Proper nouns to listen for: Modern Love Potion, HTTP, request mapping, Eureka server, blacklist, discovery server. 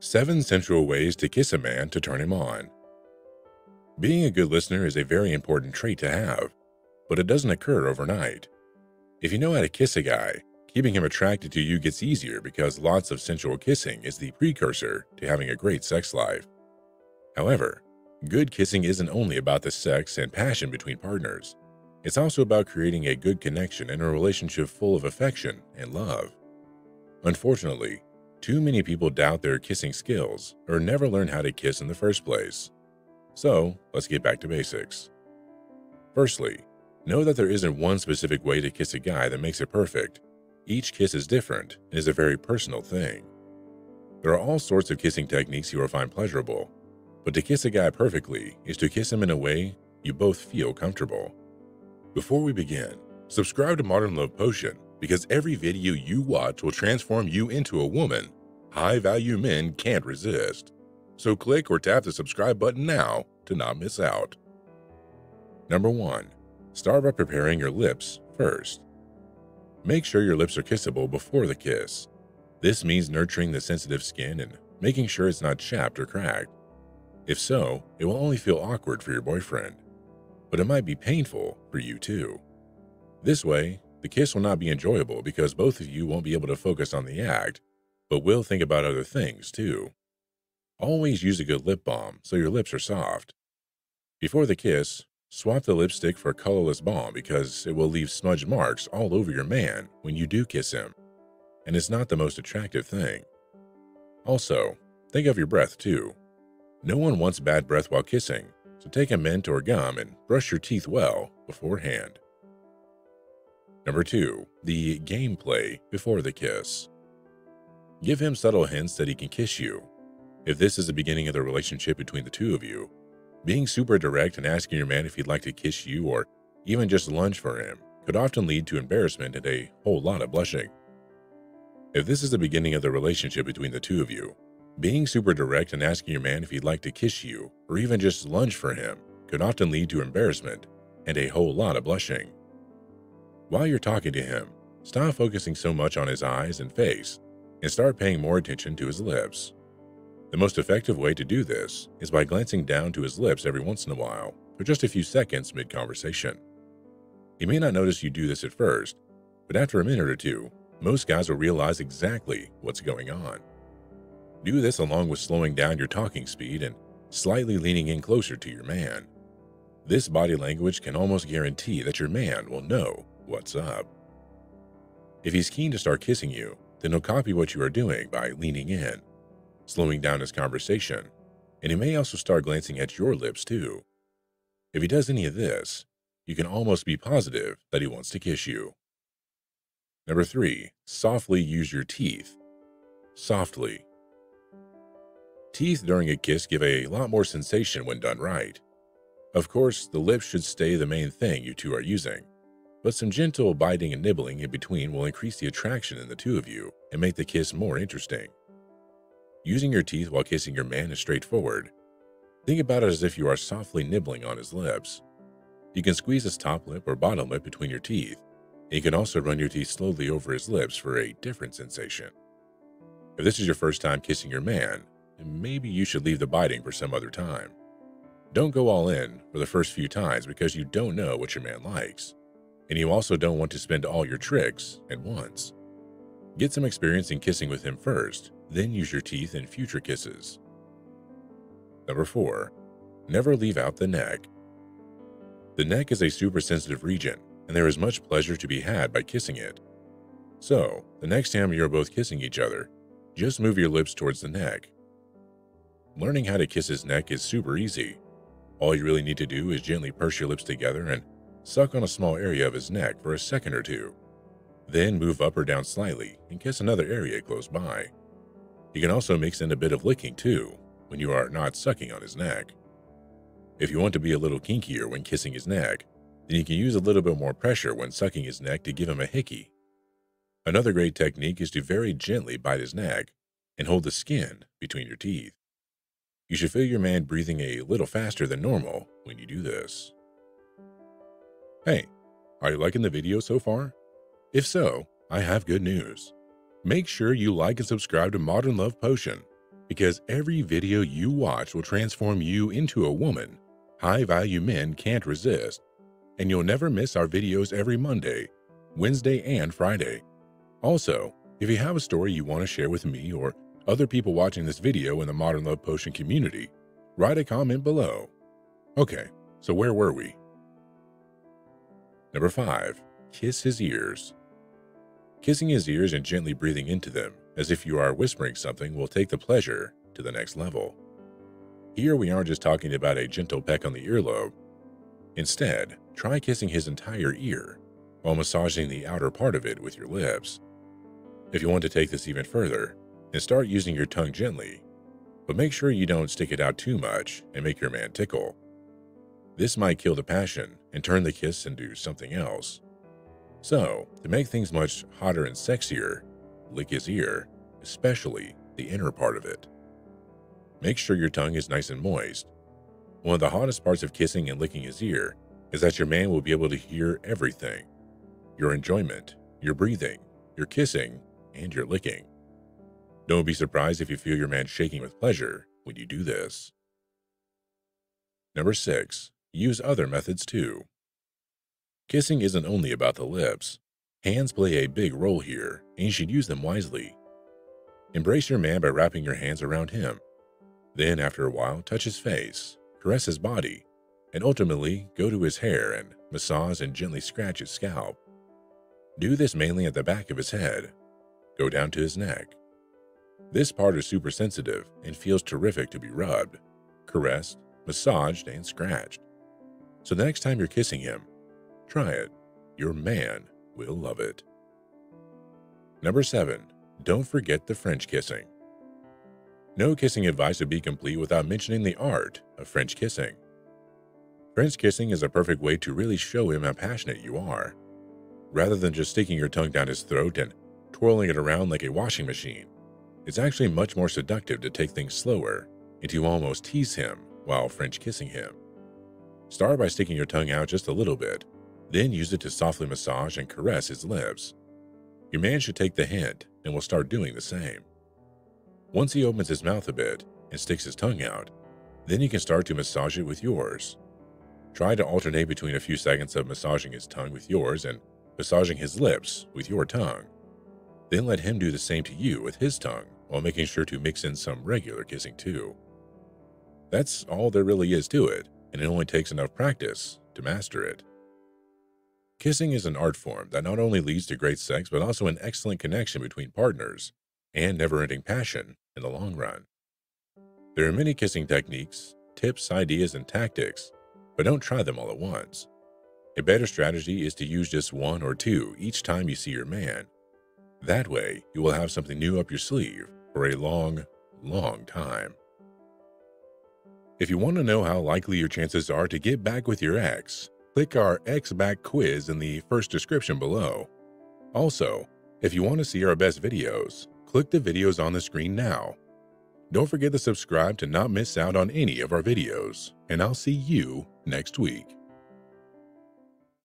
7 Sensual Ways to Kiss a Man to Turn Him On. Being a good listener is a very important trait to have, but it doesn't occur overnight. If you know how to kiss a guy, keeping him attracted to you gets easier because lots of sensual kissing is the precursor to having a great sex life. However, good kissing isn't only about the sex and passion between partners. It's also about creating a good connection and a relationship full of affection and love. Unfortunately, too many people doubt their kissing skills or never learn how to kiss in the first place. So, let's get back to basics. Firstly, know that there isn't one specific way to kiss a guy that makes it perfect. Each kiss is different and is a very personal thing. There are all sorts of kissing techniques you will find pleasurable, but to kiss a guy perfectly is to kiss him in a way you both feel comfortable. Before we begin, subscribe to Modern Love Potion because every video you watch will transform you into a woman high-value men can't resist. So click or tap the subscribe button now to not miss out. Number 1. Start by preparing your lips first. Make sure your lips are kissable before the kiss. This means nurturing the sensitive skin and making sure it's not chapped or cracked. If so, it will only feel awkward for your boyfriend, but it might be painful for you too. This way, the kiss will not be enjoyable because both of you won't be able to focus on the act, but will think about other things too. Always use a good lip balm so your lips are soft. Before the kiss, swap the lipstick for a colorless balm because it will leave smudge marks all over your man when you do kiss him, and it's not the most attractive thing. Also, think of your breath too. No one wants bad breath while kissing, so take a mint or gum and brush your teeth well beforehand. Number 2. The gameplay before the kiss. Give him subtle hints that he can kiss you. If this is the beginning of the relationship between the two of you, being super direct and asking your man if he'd like to kiss you or even just lunge for him could often lead to embarrassment and a whole lot of blushing. If this is the beginning of the relationship between the two of you, being super direct and asking your man if he'd like to kiss you or even just lunge for him could often lead to embarrassment and a whole lot of blushing. While you're talking to him, stop focusing so much on his eyes and face and start paying more attention to his lips. The most effective way to do this is by glancing down to his lips every once in a while for just a few seconds mid-conversation. He may not notice you do this at first, but after a minute or two, most guys will realize exactly what's going on. Do this along with slowing down your talking speed and slightly leaning in closer to your man. This body language can almost guarantee that your man will know what's up. If he's keen to start kissing you, then he'll copy what you are doing by leaning in, slowing down his conversation, and he may also start glancing at your lips too. If he does any of this, you can almost be positive that he wants to kiss you. Number 3. Softly use your teeth. Softly. Teeth during a kiss give a lot more sensation when done right. Of course, the lips should stay the main thing you two are using, but some gentle biting and nibbling in between will increase the attraction in the two of you and make the kiss more interesting. Using your teeth while kissing your man is straightforward. Think about it as if you are softly nibbling on his lips. You can squeeze his top lip or bottom lip between your teeth, and you can also run your teeth slowly over his lips for a different sensation. If this is your first time kissing your man, maybe you should leave the biting for some other time. Don't go all in for the first few times because you don't know what your man likes, and you also don't want to spend all your tricks at once. Get some experience in kissing with him first, then use your teeth in future kisses. Number 4. Never leave out the neck. The neck is a super sensitive region, and there is much pleasure to be had by kissing it. So, the next time you are both kissing each other, just move your lips towards the neck. Learning how to kiss his neck is super easy. All you really need to do is gently purse your lips together and suck on a small area of his neck for a second or two. Then move up or down slightly and kiss another area close by. You can also mix in a bit of licking too when you are not sucking on his neck. If you want to be a little kinkier when kissing his neck, then you can use a little bit more pressure when sucking his neck to give him a hickey. Another great technique is to very gently bite his neck and hold the skin between your teeth. You should feel your man breathing a little faster than normal when you do this. Hey, are you liking the video so far? If so, I have good news. Make sure you like and subscribe to Modern Love Potion. because every video you watch will transform you into a woman. High-value men can't resist. And you'll never miss our videos every Monday, Wednesday, and Friday. Also, if you have a story you want to share with me or other people watching this video in the Modern Love Potion community, write a comment below. Okay, so where were we? Number 5, kiss his ears. Kissing his ears and gently breathing into them as if you are whispering something will take the pleasure to the next level. Here we aren't just talking about a gentle peck on the earlobe. Instead, try kissing his entire ear while massaging the outer part of it with your lips. If you want to take this even further, then start using your tongue gently, but make sure you don't stick it out too much and make your man tickle. This might kill the passion and turn the kiss into something else. So, to make things much hotter and sexier, lick his ear, especially the inner part of it. Make sure your tongue is nice and moist. One of the hottest parts of kissing and licking his ear is that your man will be able to hear everything: your enjoyment, your breathing, your kissing, and your licking. Don't be surprised if you feel your man shaking with pleasure when you do this. Number 6, use other methods too. Kissing isn't only about the lips. Hands play a big role here, and you should use them wisely. Embrace your man by wrapping your hands around him. Then, after a while, touch his face, caress his body, and ultimately go to his hair and massage and gently scratch his scalp. Do this mainly at the back of his head. Go down to his neck. This part is super sensitive and feels terrific to be rubbed, caressed, massaged, and scratched. So the next time you're kissing him, try it. Your man will love it. Number 7, don't forget the French kissing. No kissing advice would be complete without mentioning the art of French kissing. French kissing is a perfect way to really show him how passionate you are. Rather than just sticking your tongue down his throat and twirling it around like a washing machine, it's actually much more seductive to take things slower and to almost tease him while French kissing him. Start by sticking your tongue out just a little bit, then use it to softly massage and caress his lips. Your man should take the hint and will start doing the same. Once he opens his mouth a bit and sticks his tongue out, then you can start to massage it with yours. Try to alternate between a few seconds of massaging his tongue with yours and massaging his lips with your tongue. Then let him do the same to you with his tongue while making sure to mix in some regular kissing too. That's all there really is to it, and it only takes enough practice to master it. Kissing is an art form that not only leads to great sex but also an excellent connection between partners and never-ending passion in the long run. There are many kissing techniques, tips, ideas, and tactics, but don't try them all at once. A better strategy is to use just one or two each time you see your man. That way, you will have something new up your sleeve for a long, long time. If you want to know how likely your chances are to get back with your ex, click our Ex Back quiz in the first description below. Also, if you want to see our best videos, click the videos on the screen now. Don't forget to subscribe to not miss out on any of our videos, and I'll see you next week.